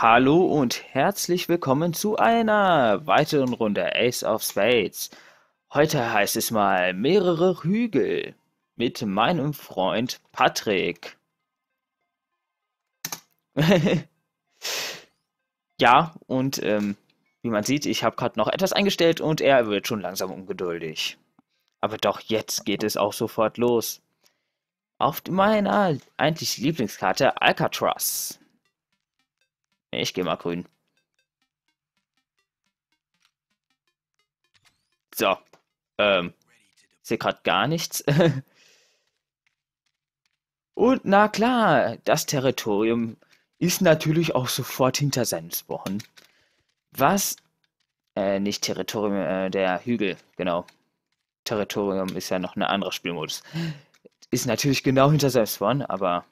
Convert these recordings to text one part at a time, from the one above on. Hallo und herzlich willkommen zu einer weiteren Runde Ace of Spades. Heute heißt es mal mehrere Hügel mit meinem Freund Patrick. Ja, und wie man sieht, ich habe gerade noch etwas eingestellt und er wird schon langsam ungeduldig. Aber doch, jetzt geht es auch sofort los. Auf meiner eigentlich Lieblingskarte Alcatraz. Ich gehe mal grün. So. Ich sehe gerade gar nichts. Und na klar, das Territorium ist natürlich auch sofort hinter seinen Sporen. Was? Nicht Territorium, der Hügel, genau. Territorium ist ja noch ein anderer Spielmodus. Ist natürlich genau hinter seinem Spawn, aber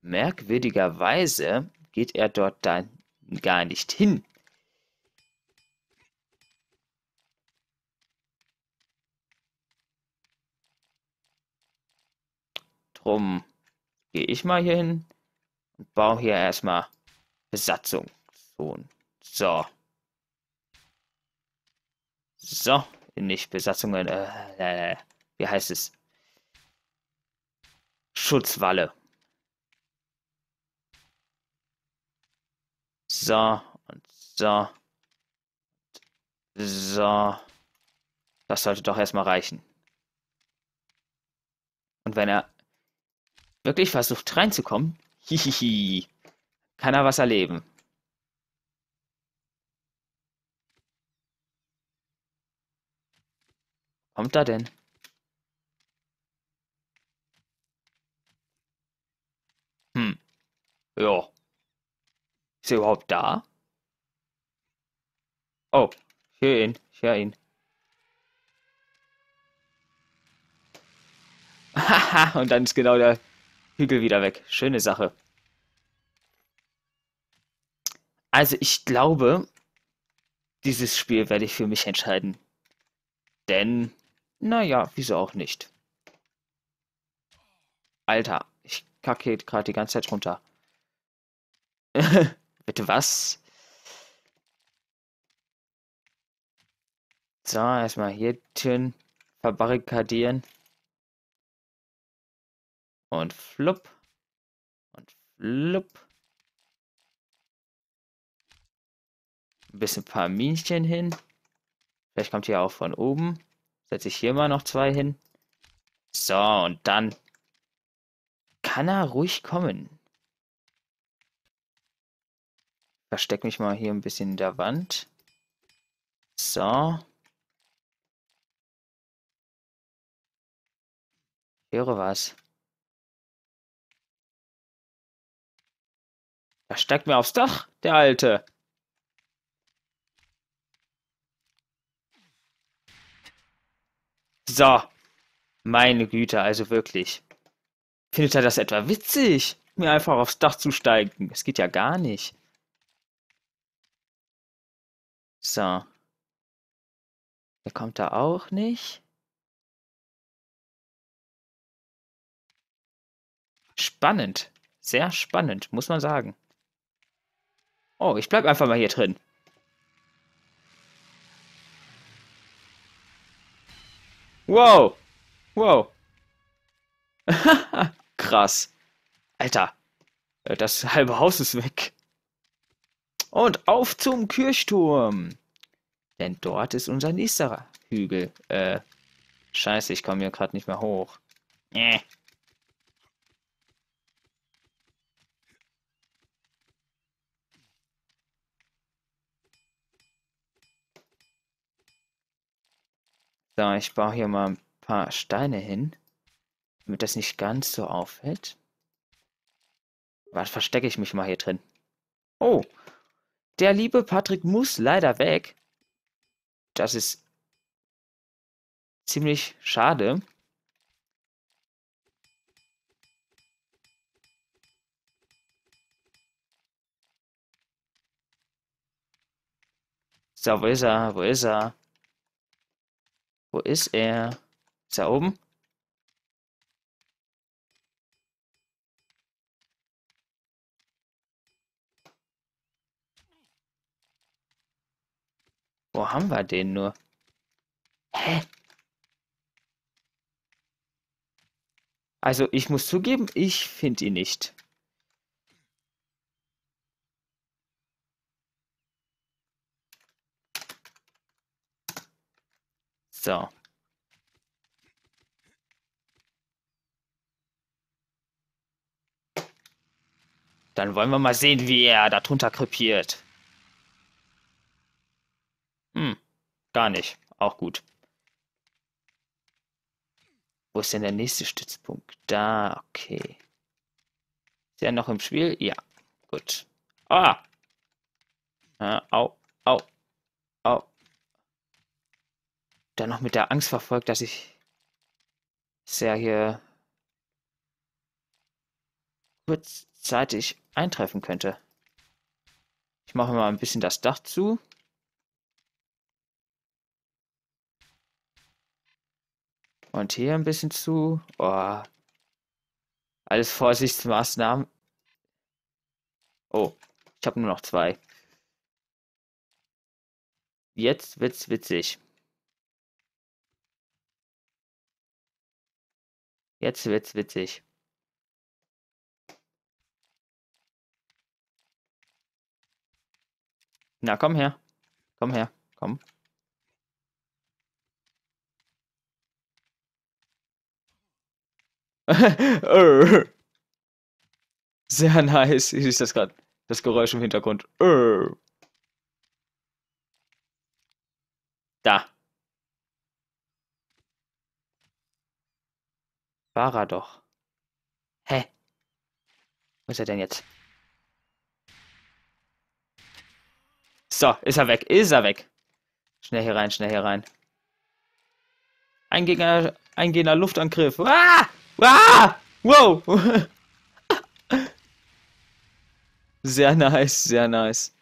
merkwürdigerweise geht er dort dann gar nicht hin. Drum gehe ich mal hier hin und baue hier erstmal Besatzungszone. So. So, nicht Besatzungen, wie heißt es? Schutzwalle. So, und so. So. Das sollte doch erstmal reichen. Und wenn er wirklich versucht reinzukommen, hihihi, kann er was erleben. Kommt er denn? Ja. Ist er überhaupt da? Oh, ich höre ihn. Ich höre ihn. Haha, und dann ist genau der Hügel wieder weg. Schöne Sache. Also ich glaube, dieses Spiel werde ich für mich entscheiden. Denn, naja, wieso auch nicht. Alter, ich kacke gerade die ganze Zeit runter. Bitte was? So, erstmal hier Türen verbarrikadieren. Und flupp. Und flupp. Ein bisschen paar Minchen hin. Vielleicht kommt hier auch von oben. Setze ich hier mal noch zwei hin. So, und dann kann er ruhig kommen. Versteck mich mal hier ein bisschen in der Wand. So. Ich höre was. Er steigt mir aufs Dach, der Alte. So. Meine Güte, also wirklich. Findet er das etwa witzig, mir einfach aufs Dach zu steigen? Das geht ja gar nicht. So. Der kommt da auch nicht. Spannend. Sehr spannend, muss man sagen. Oh, ich bleib einfach mal hier drin. Wow. Wow. Krass. Alter. Das halbe Haus ist weg. Und auf zum Kirchturm. Denn dort ist unser nächster Hügel. Scheiße, ich komme hier gerade nicht mehr hoch. So, ich baue hier mal ein paar Steine hin, damit das nicht ganz so auffällt. Was verstecke ich mich mal hier drin? Oh! Der liebe Patrick muss leider weg. Das ist ziemlich schade. So, wo ist er? Wo ist er? Wo ist er? Ist er oben? Wo haben wir den nur? Hä? Also ich muss zugeben, ich finde ihn nicht. So. Dann wollen wir mal sehen, wie er da drunter krepiert. Gar nicht. Auch gut. Wo ist denn der nächste Stützpunkt? Da, okay. Ist er noch im Spiel? Ja. Gut. Ah! Au, au, au. Dann noch mit der Angst verfolgt, dass ich... Ist ja hier... kurzzeitig eintreffen könnte. Ich mache mal ein bisschen das Dach zu. Und hier ein bisschen zu. Oh. Alles Vorsichtsmaßnahmen. Oh, ich habe nur noch 2. Jetzt wird's witzig. Jetzt wird's witzig. Na, komm her. Komm her. Komm. Sehr nice. Ich sehe das gerade. Das Geräusch im Hintergrund. Da. War er doch. Hä? Wo ist er denn jetzt? So, ist er weg. Ist er weg. Schnell hier rein, schnell hier rein. Eingehender Luftangriff. Ah! Ah! Wow! Sehr nice, sehr nice.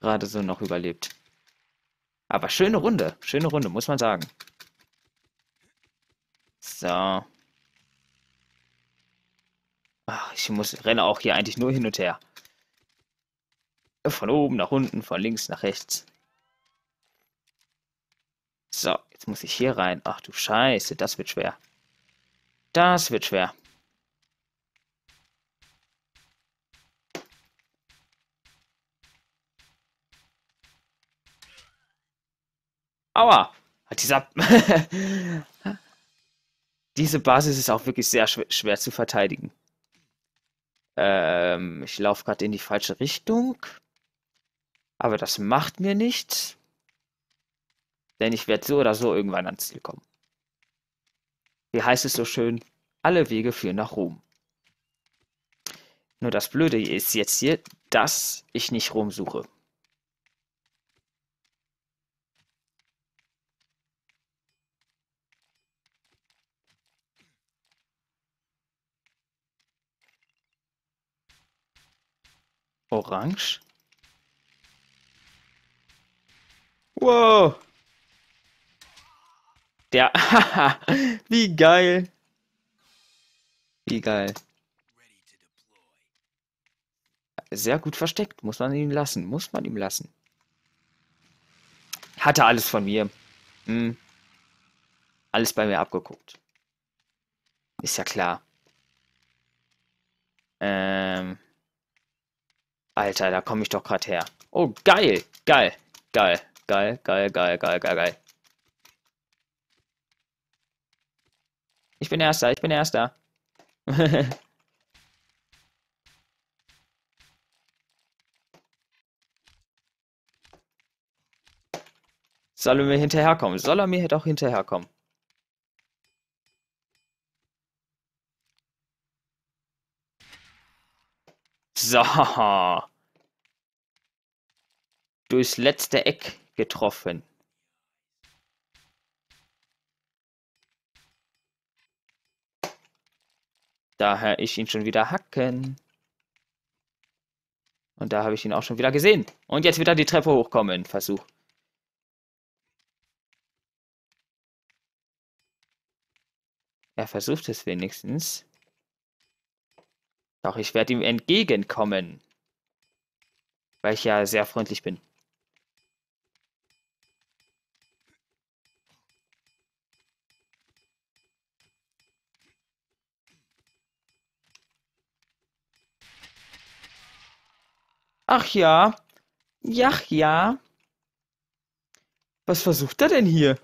Gerade so noch überlebt. Aber schöne Runde, muss man sagen. So. Ach, ich renne auch hier eigentlich nur hin und her. Von oben nach unten, von links nach rechts. So, jetzt muss ich hier rein. Ach du Scheiße, das wird schwer. Das wird schwer. Aua! Diese Basis ist auch wirklich sehr schwer zu verteidigen. Ich laufe gerade in die falsche Richtung. Aber das macht mir nichts. Denn ich werde so oder so irgendwann ans Ziel kommen. Wie heißt es so schön? Alle Wege führen nach Rom. Nur das Blöde ist jetzt hier, dass ich nicht Rom suche. Orange. Wow. Der, haha, wie geil. Wie geil. Sehr gut versteckt, muss man ihm lassen, muss man ihm lassen. Hatte alles von mir. Alles bei mir abgeguckt. Ist ja klar. Alter, da komme ich doch gerade her. Oh, geil, geil, geil, geil, geil, geil, geil, geil, geil. Ich bin Erster, ich bin Erster. Soll er mir hinterherkommen? Soll er mir doch hinterherkommen? So. Durchs letzte Eck getroffen. Daher ich ihn schon wieder hacken. Und da habe ich ihn auch schon wieder gesehen. Und jetzt wieder die Treppe hochkommen. Versuch. Er versucht es wenigstens. Doch ich werde ihm entgegenkommen. Weil ich ja sehr freundlich bin. Ach ja. Ja, ja. Was versucht er denn hier?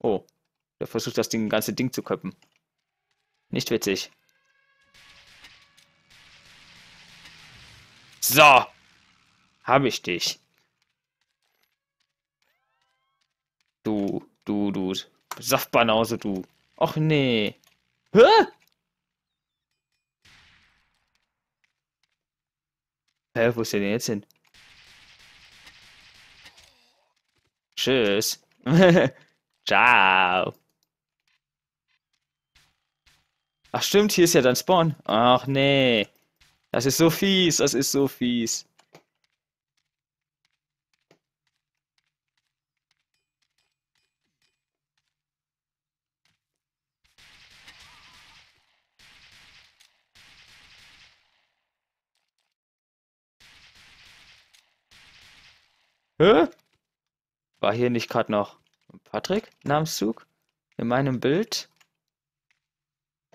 Oh, der versucht das ganze Ding zu köppen. Nicht witzig. So. Hab ich dich. Du. Saftbanause, du. Och nee. Hä? Hä, wo ist der denn jetzt hin? Tschüss. Ciao. Ach stimmt, hier ist ja dein Spawn. Ach nee. Das ist so fies, das ist so fies. Hä? War hier nicht gerade noch Patrick Namenszug? In meinem Bild?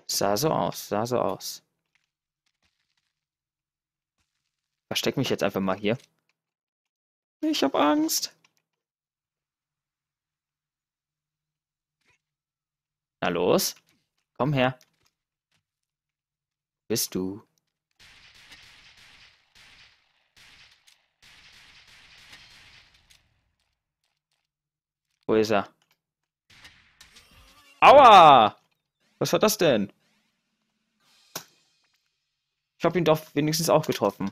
Sah so aus, sah so aus. Versteck mich jetzt einfach mal hier. Ich hab Angst. Na los, komm her. Bist du? Wo ist er? Aua! Was war das denn? Ich habe ihn doch wenigstens auch getroffen.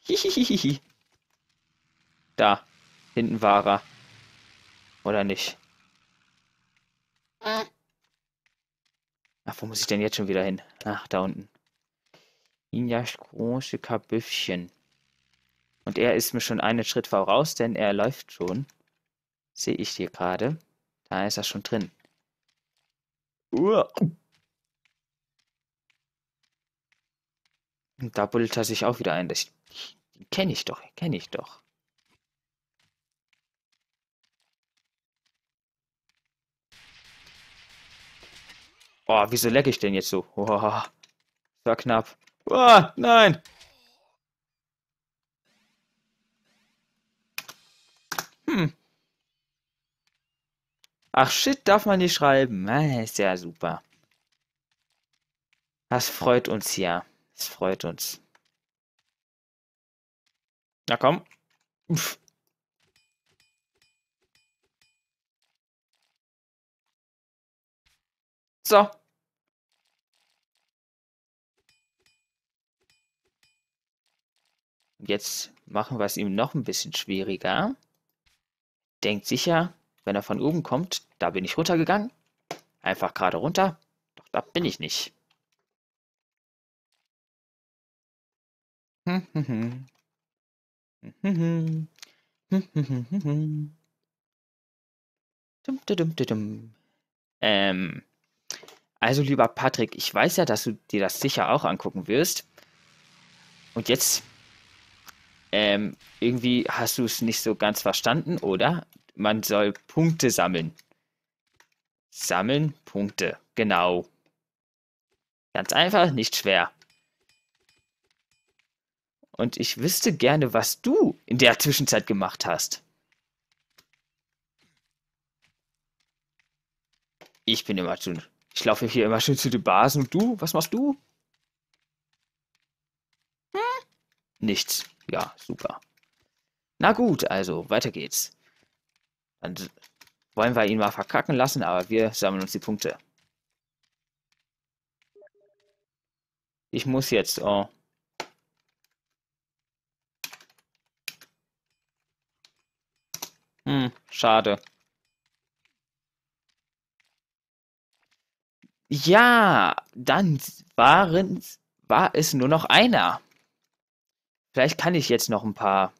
Hihihihi. Da. Hinten war er. Oder nicht? Ach, wo muss ich denn jetzt schon wieder hin? Ach, da unten. In das große Kabüffchen. Und er ist mir schon einen Schritt voraus, denn er läuft schon. Sehe ich hier gerade. Da ist er schon drin. Und da buddelt er sich auch wieder ein. Den kenne ich doch, kenne ich doch. Oh, wieso lecke ich denn jetzt so? Oh, das war knapp. Oh, nein! Ach shit, darf man nicht schreiben. Na, ist ja super. Das freut uns ja. Das freut uns. Na komm. Uff. So. Jetzt machen wir es ihm noch ein bisschen schwieriger. Denkt sicher, wenn er von oben kommt, da bin ich runtergegangen. Einfach gerade runter. Doch da bin ich nicht. Also lieber Patrick, ich weiß ja, dass du dir das sicher auch angucken wirst. Und jetzt... irgendwie hast du es nicht so ganz verstanden, oder? Man soll Punkte sammeln. Sammeln Punkte, genau. Ganz einfach, nicht schwer. Und ich wüsste gerne, was du in der Zwischenzeit gemacht hast. Ich laufe hier immer schön zu den Basen. Und du? Was machst du? Nichts. Ja, super. Na gut, also, weiter geht's. Dann wollen wir ihn mal verkacken lassen, aber wir sammeln uns die Punkte. Ich muss jetzt, oh. Schade. Ja, dann war es nur noch einer. Vielleicht kann ich jetzt noch ein paar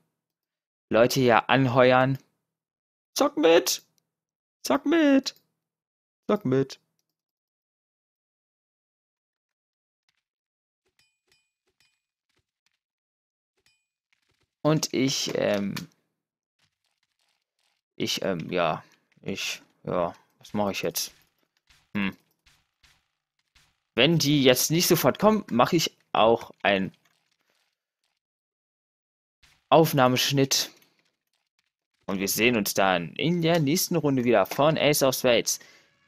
Leute hier anheuern. Zock mit! Zock mit! Zock mit! Und was mache ich jetzt? Wenn die jetzt nicht sofort kommen, mache ich auch einen Aufnahmeschnitt. Und wir sehen uns dann in der nächsten Runde wieder von Ace of Spades.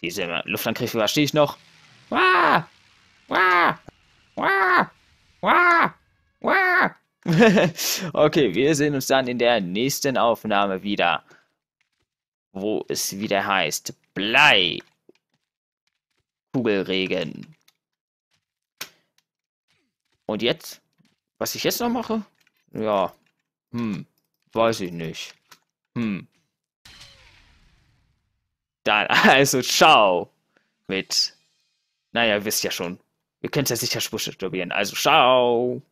Diese Luftangriff überstehe ich noch. Wah! Wah! Wah! Wah! Wah! Okay, wir sehen uns dann in der nächsten Aufnahme wieder. Wo es wieder heißt Blei. Kugelregen. Und jetzt? Was ich jetzt noch mache? Ja. Weiß ich nicht. Dann, also, ciao. Naja, ihr wisst ja schon. Ihr könnt ja sicher Sprüche probieren. Also, ciao.